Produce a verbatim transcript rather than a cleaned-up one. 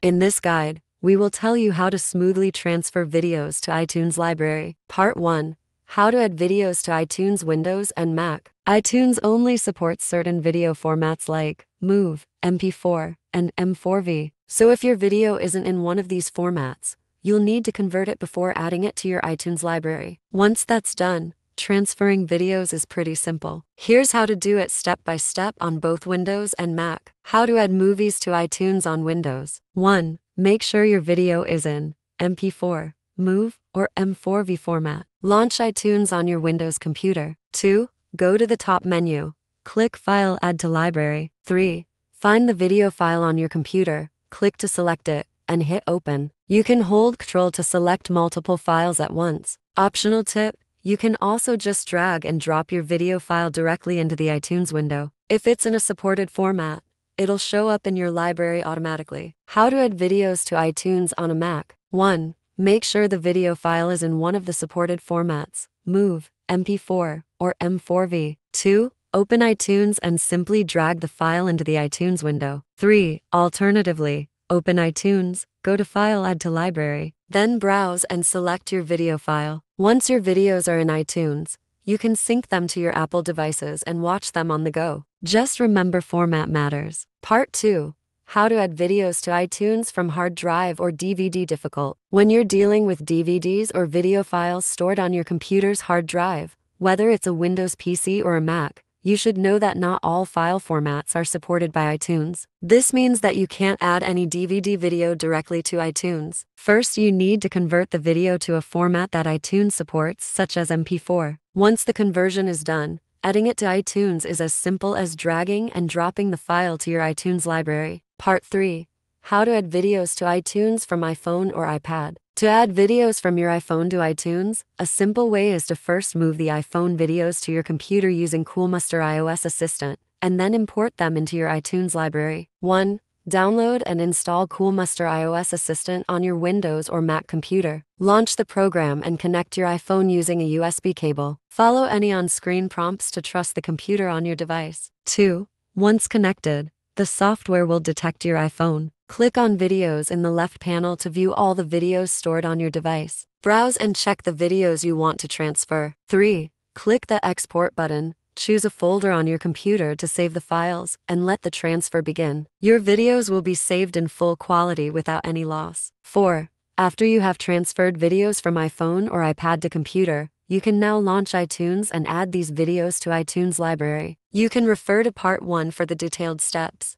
In this guide, we will tell you how to smoothly transfer videos to iTunes Library. Part one. How to add videos to iTunes Windows and Mac. iTunes only supports certain video formats like MOV, M P four, and M four V. So if your video isn't in one of these formats, you'll need to convert it before adding it to your iTunes Library. Once that's done, transferring videos is pretty simple. Here's how to do it step by step on both Windows and Mac. How to add movies to iTunes on Windows. one. Make sure your video is in M P four, MOV, or M four V format. Launch iTunes on your Windows computer. two. Go to the top menu. Click File, Add to Library. three. Find the video file on your computer. Click to select it, and hit Open. You can hold Control to select multiple files at once. Optional tip. You can also just drag and drop your video file directly into the iTunes window. If it's in a supported format, it'll show up in your library automatically. How to add videos to iTunes on a Mac. one. Make sure the video file is in one of the supported formats, MOV, M P four, or M four V. two. Open iTunes and simply drag the file into the iTunes window. three. Alternatively, open iTunes, go to File, Add to Library, then browse and select your video file. Once your videos are in iTunes, you can sync them to your Apple devices and watch them on the go. Just remember, format matters. Part two. How to add videos to iTunes from hard drive or D V D. Difficult. When you're dealing with D V Ds or video files stored on your computer's hard drive, whether it's a Windows P C or a Mac, you should know that not all file formats are supported by iTunes. This means that you can't add any D V D video directly to iTunes. First, you need to convert the video to a format that iTunes supports, such as M P four. Once the conversion is done, adding it to iTunes is as simple as dragging and dropping the file to your iTunes library. Part three. How to add videos to iTunes from iPhone or iPad. To add videos from your iPhone to iTunes, a simple way is to first move the iPhone videos to your computer using Coolmuster iOS Assistant, and then import them into your iTunes library. one. Download and install Coolmuster iOS Assistant on your Windows or Mac computer. Launch the program and connect your iPhone using a U S B cable. Follow any on-screen prompts to trust the computer on your device. two. Once connected, the software will detect your iPhone. Click on Videos in the left panel to view all the videos stored on your device. Browse and check the videos you want to transfer. three. Click the Export button, choose a folder on your computer to save the files, and let the transfer begin. Your videos will be saved in full quality without any loss. four. After you have transferred videos from iPhone or iPad to computer, you can now launch iTunes and add these videos to iTunes Library. You can refer to Part one for the detailed steps.